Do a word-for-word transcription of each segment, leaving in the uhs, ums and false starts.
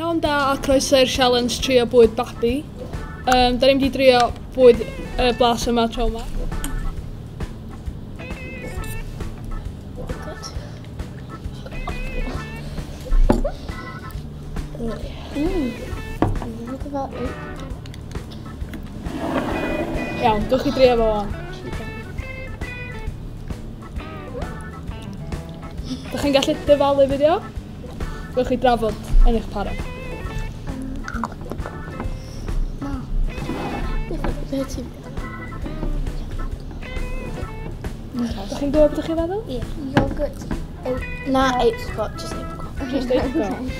Kan da Chrysler Challenge tria bod bach bi. Um, da ni'n di drio bod y blas yma tro yma. Iawn, dwch chi drio fo o'n. Dych chi'n gallu dyfalu fideo? Gwch chi drafod yn eich para? Na. Dych chi'n gwybod beth chi'n feddwl? Ie. Yogurt. Na, apricot. Just apricot. Just apricot.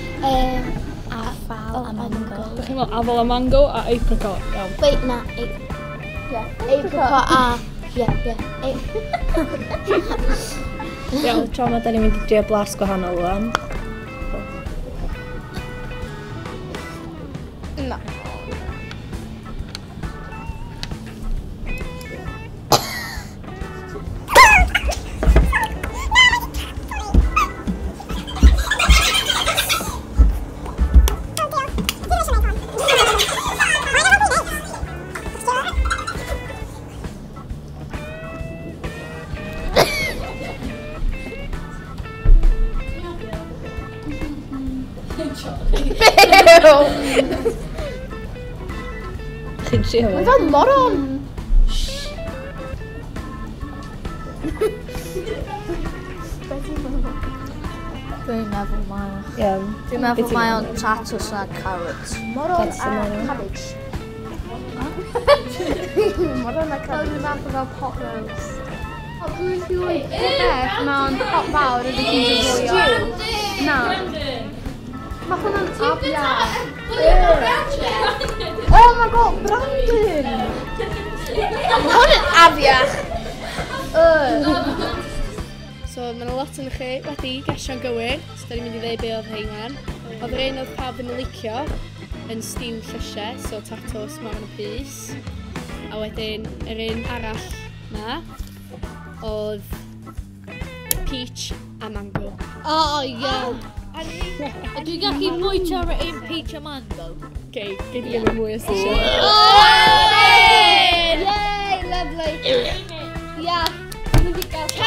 Afal a mango. Dych chi'n meddwl afal a mango a apricot? Wait, na. Apricot a... Ie, ie. Iawn, tro yma da ni'n mynd i drio blas gwahanol rwan. Na. Chi'n trio fe? Mae'n fel moron! Dwi'n meddwl mae o'n... Ie. Dwi'n meddwl mae o'n tatws a carrots. Moron a cabbage. Moron a cabbage. Dwi'n meddwl fel pot roast. Dwi'n llwy'r beth mewn pot fawr ydy chi'n ddwylio. Na. Mae hwnna'n afia. Oh my god, Brandon! Mae hwnna'n afia. So, mae yna lot yn chi wedi gesio'n gywir. So, da ni'n mynd i ddweud be oedd heilan. Oedd yr un oedd pawb yn licio yn stew llysiau, so tatws mewn y pys. A wedyn, yr un arall na, oedd peach a mango. Oh, yeah! Dwi'n gallu bwyta ar un peach a mango. Ok, gyd i gymryd mwy o sysio. Yay! Lovely! Ia!